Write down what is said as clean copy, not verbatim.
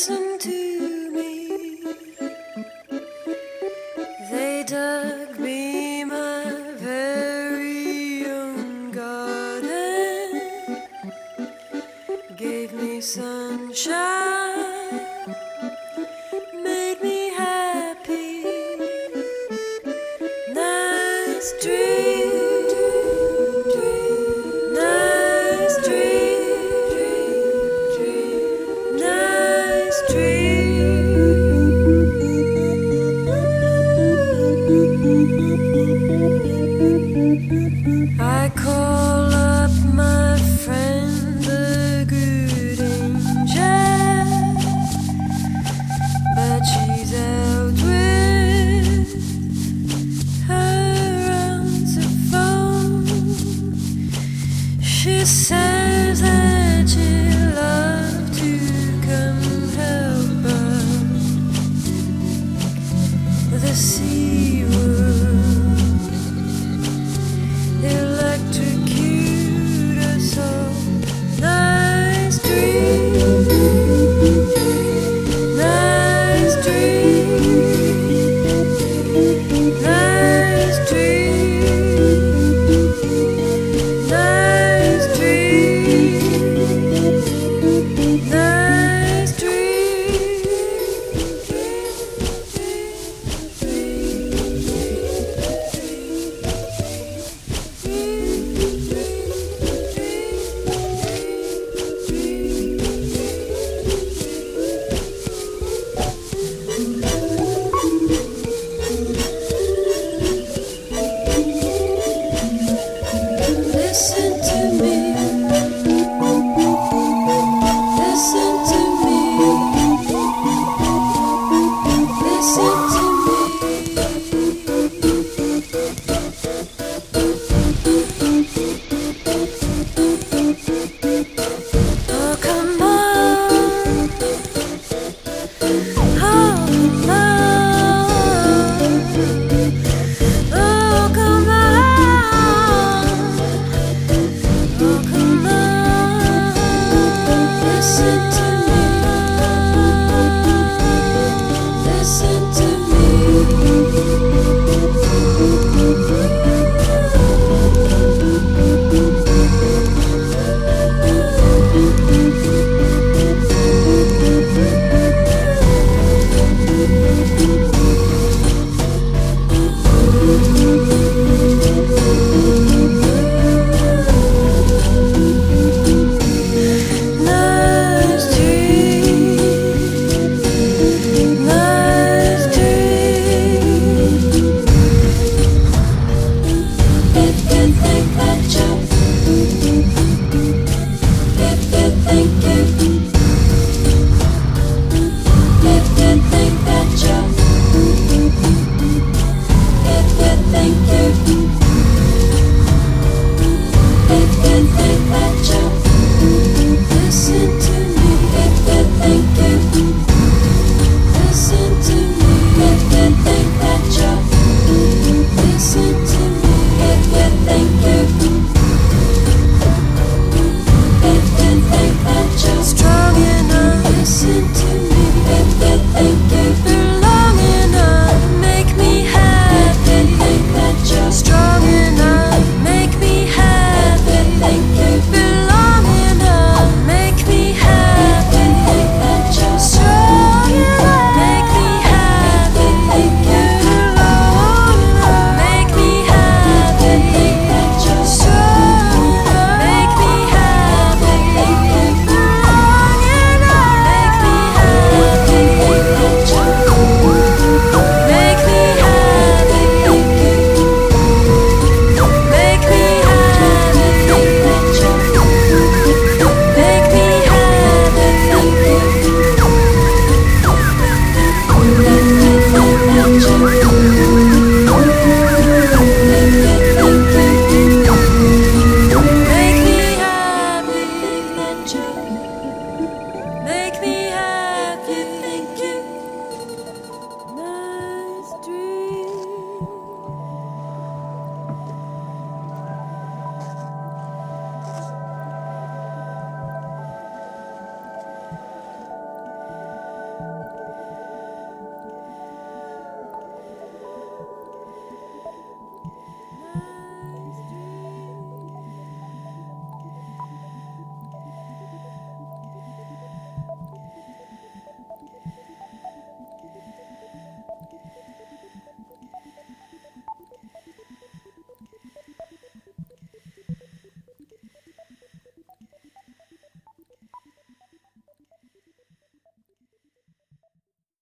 listen to me. They dug me my very own garden, gave me sunshine, made me happy. Nice dream. I call up my friend the good angel, but she's out with her answer phone. She says that she'd love to come help her. The sea listen to